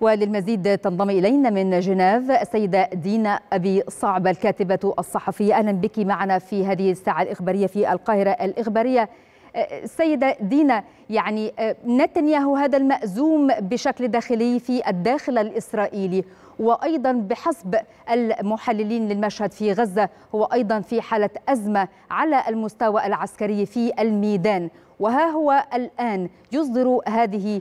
وللمزيد تنضم إلينا من جنيف السيدة دينا أبي صعب الكاتبة الصحفية. أهلا بك معنا في هذه الساعة الإخبارية في القاهرة الإخبارية. سيدة دينا، يعني نتنياهو هذا المأزوم بشكل داخلي في الداخل الإسرائيلي، وأيضا بحسب المحللين للمشهد في غزة هو أيضا في حالة أزمة على المستوى العسكري في الميدان، وها هو الآن يصدر هذه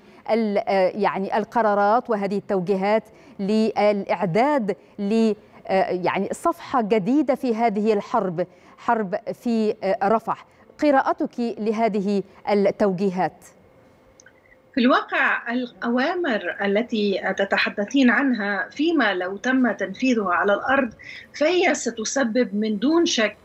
يعني القرارات وهذه التوجيهات للإعداد يعني صفحة جديدة في هذه الحرب، حرب في رفح. قراءتك لهذه التوجيهات؟ في الواقع الأوامر التي تتحدثين عنها فيما لو تم تنفيذها على الأرض فهي ستسبب من دون شك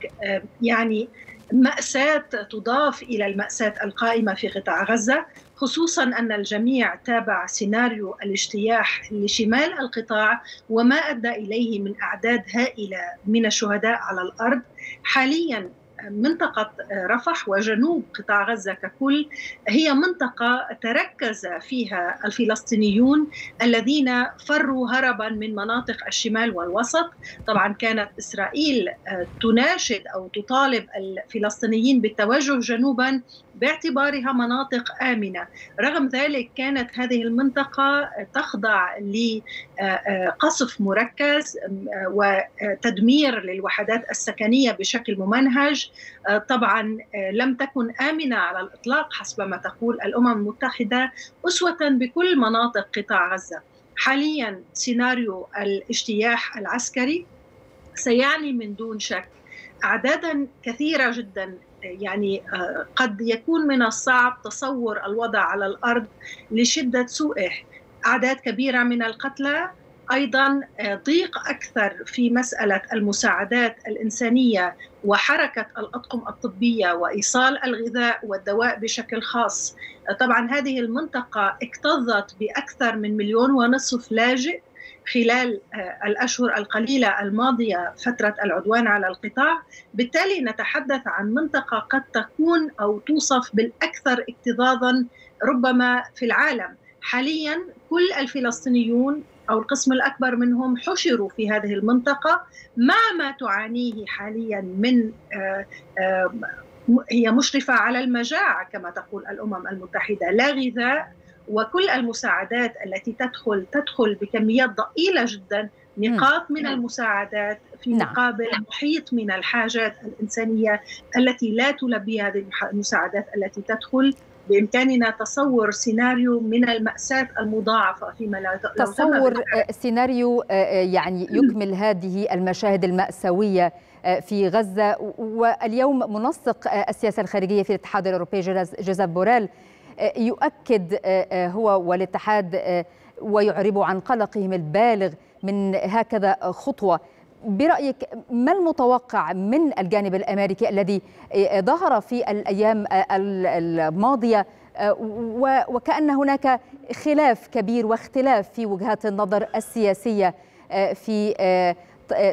يعني مأساة تضاف إلى المأساة القائمة في قطاع غزة، خصوصا أن الجميع تابع سيناريو الاجتياح لشمال القطاع وما أدى إليه من أعداد هائلة من الشهداء على الأرض. حاليا منطقة رفح وجنوب قطاع غزة ككل هي منطقة تركز فيها الفلسطينيون الذين فروا هربا من مناطق الشمال والوسط. طبعا كانت إسرائيل تناشد أو تطالب الفلسطينيين بالتوجه جنوبا باعتبارها مناطق آمنة، رغم ذلك كانت هذه المنطقة تخضع لقصف مركز وتدمير للوحدات السكنية بشكل ممنهج. طبعا لم تكن آمنة على الإطلاق حسب ما تقول الأمم المتحدة، أسوة بكل مناطق قطاع غزة. حاليا سيناريو الاجتياح العسكري سيعني من دون شك أعدادا كثيرة جدا، يعني قد يكون من الصعب تصور الوضع على الأرض لشدة سوءه. أعداد كبيرة من القتلى، أيضا ضيق أكثر في مسألة المساعدات الإنسانية وحركة الأطقم الطبية وإيصال الغذاء والدواء بشكل خاص. طبعا هذه المنطقة اكتظت بأكثر من 1.5 مليون لاجئ خلال الأشهر القليلة الماضية فترة العدوان على القطاع، بالتالي نتحدث عن منطقة قد تكون أو توصف بالأكثر اكتظاظا ربما في العالم. حاليا كل الفلسطينيون أو القسم الأكبر منهم حشروا في هذه المنطقة مع ما تعانيه حاليا من هي مشرفة على المجاعة كما تقول الأمم المتحدة، لا غذاء، وكل المساعدات التي تدخل بكميات ضئيلة جدا، نقاط من المساعدات في مقابل محيط من الحاجات الإنسانية التي لا تلبي هذه المساعدات التي تدخل. بإمكاننا تصور سيناريو من المأساة المضاعفة فيما لا تصور سيناريو يعني يكمل هذه المشاهد المأساوية في غزة. واليوم منسق السياسة الخارجية في الاتحاد الأوروبي جيزاب بورال يؤكد هو والاتحاد ويعرب عن قلقهم البالغ من هكذا خطوة. برأيك ما المتوقع من الجانب الأمريكي الذي ظهر في الأيام الماضية وكأن هناك خلاف كبير واختلاف في وجهات النظر السياسية في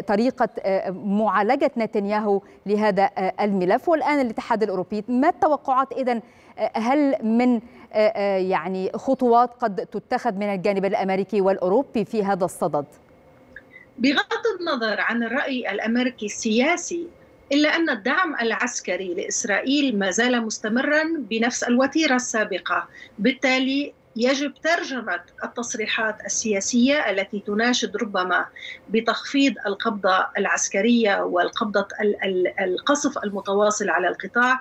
طريقة معالجة نتنياهو لهذا الملف، والآن الاتحاد الأوروبي؟ ما التوقعات إذن؟ هل من يعني خطوات قد تتخذ من الجانب الأمريكي والأوروبي في هذا الصدد؟ بغض النظر عن الرأي الأمريكي السياسي، إلا أن الدعم العسكري لإسرائيل ما زال مستمرا بنفس الوتيرة السابقة، بالتالي يجب ترجمة التصريحات السياسية التي تناشد ربما بتخفيض القبضة العسكرية والقبضة القصف المتواصل على القطاع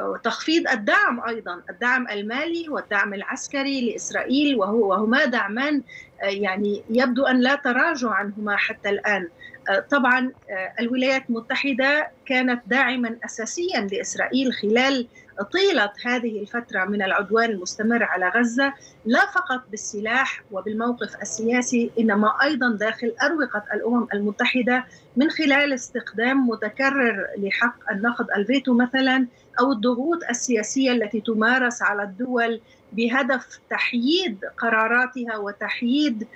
وتخفيض الدعم، أيضا الدعم المالي والدعم العسكري لإسرائيل، وهما دعمان يعني يبدو أن لا تراجع عنهما حتى الآن. طبعا الولايات المتحدة كانت داعما أساسيا لإسرائيل خلال طيلة هذه الفترة من العدوان المستمر على غزة، لا فقط بالسلاح وبالموقف السياسي، إنما أيضا داخل أروقة الأمم المتحدة من خلال استخدام متكرر لحق النقد الفيتو مثلا، أو الضغوط السياسية التي تمارس على الدول بهدف تحييد قراراتها وتحييد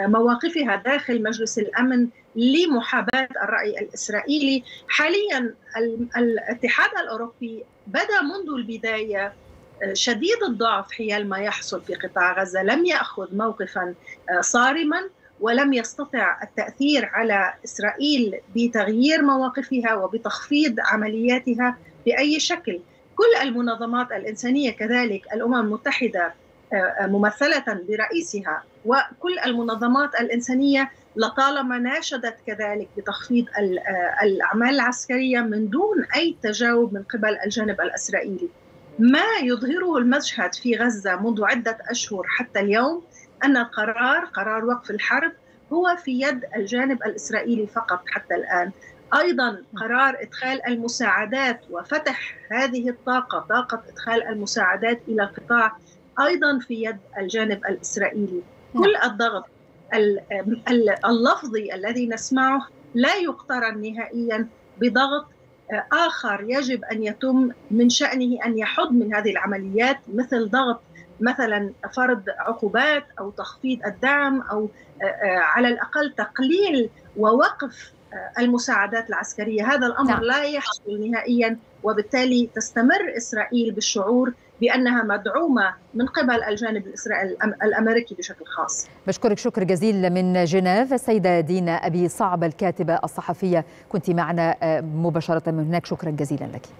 مواقفها داخل مجلس الأمن لمحاباة الرأي الإسرائيلي. حاليا الاتحاد الأوروبي بدأ منذ البداية شديد الضعف حيال ما يحصل في قطاع غزة، لم يأخذ موقفا صارما ولم يستطع التأثير على إسرائيل بتغيير مواقفها وبتخفيض عملياتها بأي شكل. كل المنظمات الإنسانية كذلك، الأمم المتحدة ممثلة برئيسها وكل المنظمات الإنسانية لطالما ناشدت كذلك بتخفيض الأعمال العسكرية من دون أي تجاوب من قبل الجانب الإسرائيلي. ما يظهره المشهد في غزة منذ عدة أشهر حتى اليوم أن قرار وقف الحرب هو في يد الجانب الإسرائيلي فقط حتى الآن. أيضا قرار إدخال المساعدات وفتح هذه الطاقة، طاقة إدخال المساعدات إلى القطاع، أيضا في يد الجانب الإسرائيلي. كل الضغط اللفظي الذي نسمعه لا يقترن نهائيا بضغط آخر يجب أن يتم من شأنه أن يحد من هذه العمليات، مثل ضغط مثلا فرض عقوبات أو تخفيض الدعم أو على الأقل تقليل ووقف المساعدات العسكرية. هذا الأمر لا يحصل نهائيا، وبالتالي تستمر إسرائيل بالشعور بأنها مدعومة من قبل الجانب الأمريكي بشكل خاص. بشكرك شكر جزيل من جنيف السيدة دينا أبي صعب الكاتبة الصحفية، كنت معنا مباشرة من هناك، شكرا جزيلا لك.